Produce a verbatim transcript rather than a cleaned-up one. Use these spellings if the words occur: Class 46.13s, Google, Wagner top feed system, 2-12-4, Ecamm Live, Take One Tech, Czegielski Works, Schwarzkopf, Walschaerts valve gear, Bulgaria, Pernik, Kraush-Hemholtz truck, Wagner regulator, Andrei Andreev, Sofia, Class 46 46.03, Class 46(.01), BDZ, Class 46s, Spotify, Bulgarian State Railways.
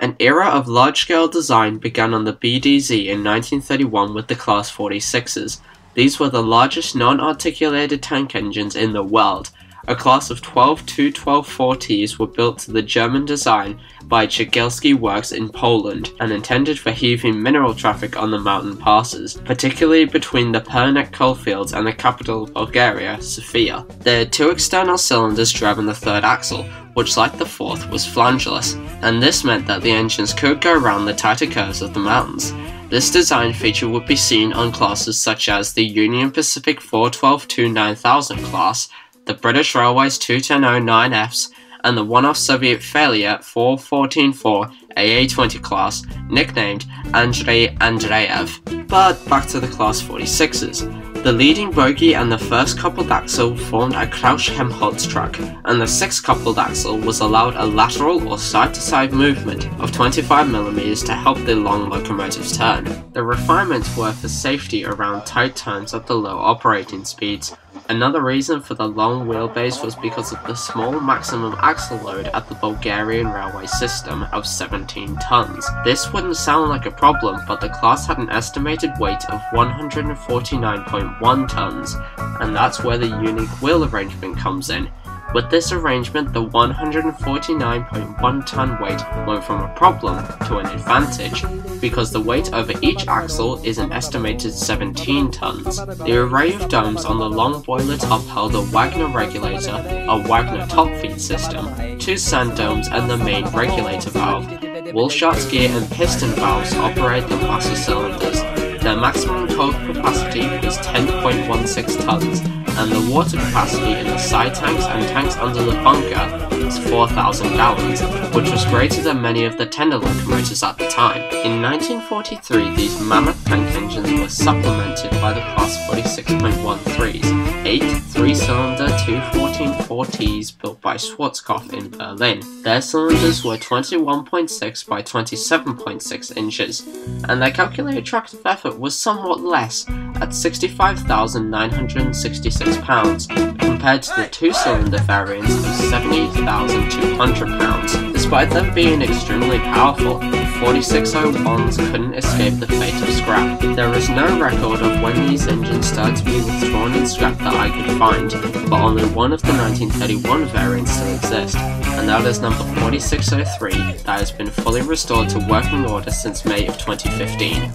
An era of large-scale design began on the B D Z in nineteen thirty-one with the Class forty-sixes. These were the largest non-articulated tank engines in the world. A class of twelve two twelve forties were built to the German design by Czegielski Works in Poland and intended for heaving mineral traffic on the mountain passes, particularly between the Pernik coalfields and the capital of Bulgaria, Sofia. There are two external cylinders driving the third axle, which like the fourth was flangeless, and this meant that the engines could go around the tighter curves of the mountains. This design feature would be seen on classes such as the Union Pacific four twelve dash two nine thousand class, the British Railways two ten oh nine Fs, and the one-off Soviet Failure four fourteen four A A twenty class, nicknamed Andrei Andreev. But back to the Class forty-sixes. The leading bogie and the first coupled axle formed a Kraush-Hemholtz truck, and the sixth coupled axle was allowed a lateral or side-to-side movement of twenty-five millimeters to help the long locomotives turn. The refinements were for safety around tight turns at the low operating speeds. Another reason for the long wheelbase was because of the small maximum axle load at the Bulgarian railway system of seventeen tons. This wouldn't sound like a problem, but the class had an estimated weight of one hundred forty-nine point one tons, and that's where the unique wheel arrangement comes in. With this arrangement, the one hundred forty-nine point one ton weight went from a problem to an advantage, because the weight over each axle is an estimated seventeen tons. The array of domes on the long boiler top held a Wagner regulator, a Wagner top feed system, two sand domes and the main regulator valve. Wallshart's gear and piston valves operate the master cylinders. Their maximum cold capacity is ten point one six tons, and the water capacity in the side tanks and tanks under the bunker is four thousand gallons, which was greater than many of the tender locomotives at the time. In nineteen forty-three, these mammoth tank engines were supplemented by the Class forty-six point thirteens, eight three-cylinder two fourteen forties built by Schwarzkopf in Berlin. Their cylinders were twenty-one point six by twenty-seven point six inches, and their calculated tract of effort was somewhat less, at sixty-five thousand nine hundred sixty-six pounds, compared to the two-cylinder variants of seventy thousand two hundred pounds. Despite them being extremely powerful, the forty-six oh ones couldn't escape the fate of scrap. There is no record of when these engines started to be withdrawn and scrapped that I could find, but only one of the nineteen thirty-one variants still exists, and that is number forty-six oh three, that has been fully restored to working order since May of twenty fifteen.